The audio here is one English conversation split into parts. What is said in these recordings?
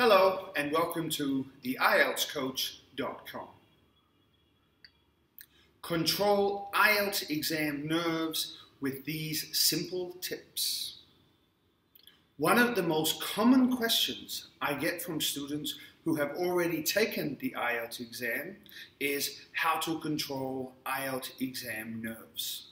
Hello and welcome to the IELTSCoach.com. Control IELTS exam nerves with these simple tips. One of the most common questions I get from students who have already taken the IELTS exam is how to control IELTS exam nerves.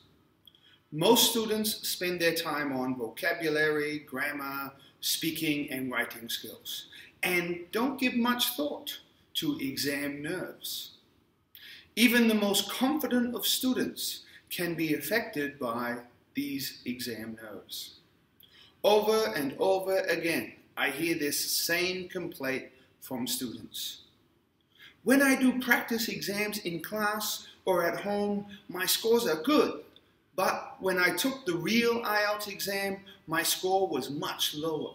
Most students spend their time on vocabulary, grammar, speaking and writing skills, and don't give much thought to exam nerves. Even the most confident of students can be affected by these exam nerves. Over and over again, I hear this same complaint from students. When I do practice exams in class or at home, my scores are good. But when I took the real IELTS exam, my score was much lower.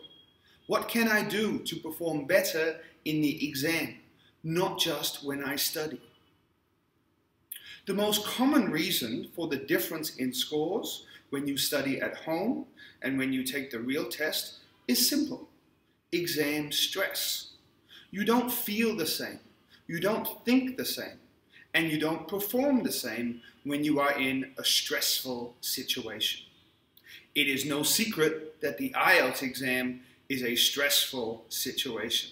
What can I do to perform better in the exam, not just when I study? The most common reason for the difference in scores when you study at home and when you take the real test is simple: exam stress. You don't feel the same, you don't think the same, and you don't perform the same when you are in a stressful situation. It is no secret that the IELTS exam is a stressful situation.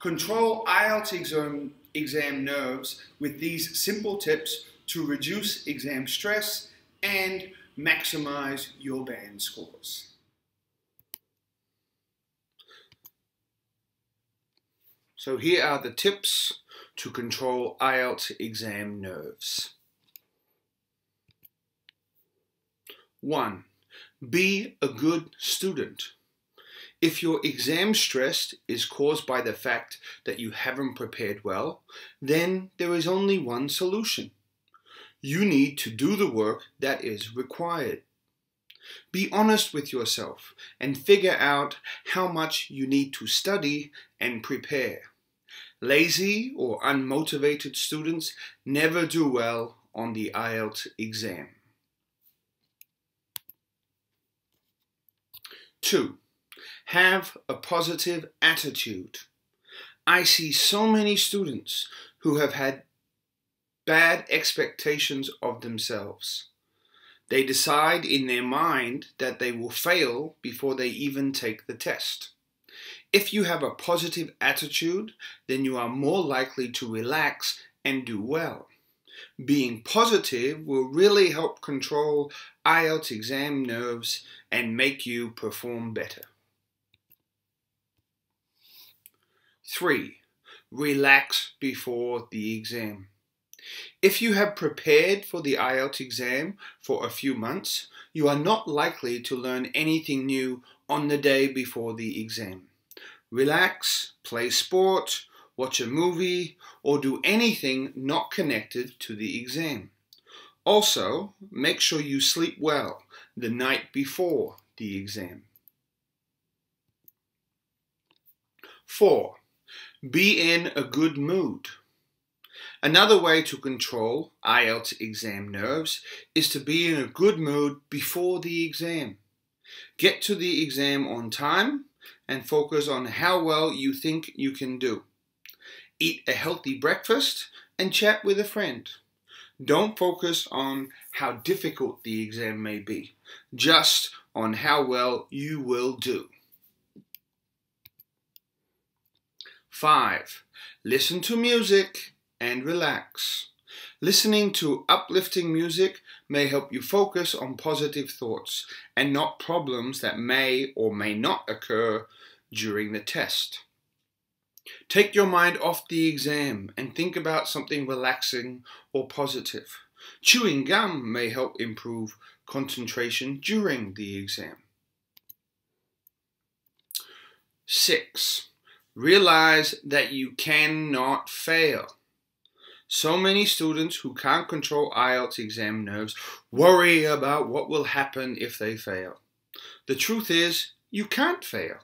Control IELTS exam nerves with these simple tips to reduce exam stress and maximize your band scores. So here are the tips to control IELTS exam nerves. 1. Be a good student. If your exam stress is caused by the fact that you haven't prepared well, then there is only one solution. You need to do the work that is required. Be honest with yourself and figure out how much you need to study and prepare. Lazy or unmotivated students never do well on the IELTS exam. 2. Have a positive attitude. I see so many students who have had bad expectations of themselves. They decide in their mind that they will fail before they even take the test. If you have a positive attitude, then you are more likely to relax and do well. Being positive will really help control IELTS exam nerves and make you perform better. 3. Relax before the exam. If you have prepared for the IELTS exam for a few months, you are not likely to learn anything new on the day before the exam. Relax, play sport, watch a movie, or do anything not connected to the exam. Also, make sure you sleep well the night before the exam. 4. Be in a good mood. Another way to control IELTS exam nerves is to be in a good mood before the exam. Get to the exam on time and focus on how well you think you can do. Eat a healthy breakfast and chat with a friend. Don't focus on how difficult the exam may be, just on how well you will do. 5. Listen to music and relax. Listening to uplifting music may help you focus on positive thoughts and not problems that may or may not occur during the test. Take your mind off the exam and think about something relaxing or positive. Chewing gum may help improve concentration during the exam. 6. Realize that you cannot fail. So many students who can't control IELTS exam nerves worry about what will happen if they fail. The truth is, you can't fail.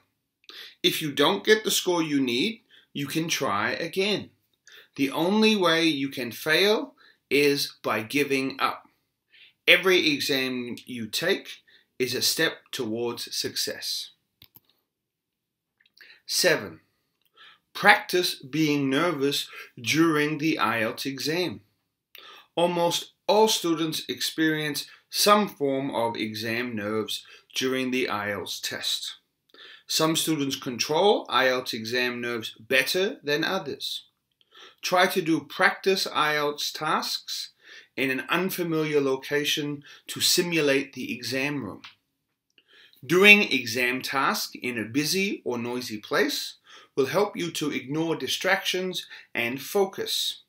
If you don't get the score you need, you can try again. The only way you can fail is by giving up. Every exam you take is a step towards success. 7. Practice being nervous during the IELTS exam. Almost all students experience some form of exam nerves during the IELTS test. Some students control IELTS exam nerves better than others. Try to do practice IELTS tasks in an unfamiliar location to simulate the exam room. Doing exam tasks in a busy or noisy place will help you to ignore distractions and focus.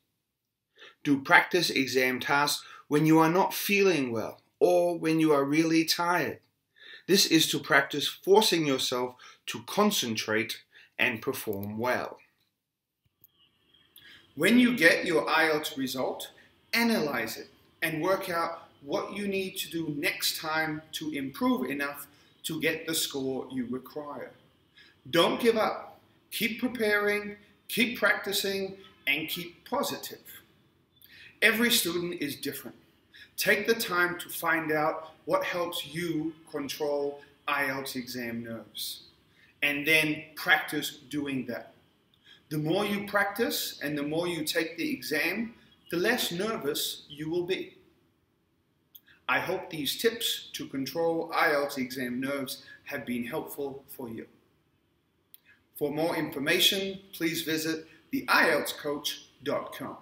Do practice exam tasks when you are not feeling well or when you are really tired. This is to practice forcing yourself to concentrate and perform well. When you get your IELTS result, analyze it and work out what you need to do next time to improve enough to get the score you require. Don't give up. Keep preparing, keep practicing, and keep positive. Every student is different. Take the time to find out what helps you control IELTS exam nerves, and then practice doing that. The more you practice and the more you take the exam, the less nervous you will be. I hope these tips to control IELTS exam nerves have been helpful for you. For more information, please visit the IELTSCoach.com.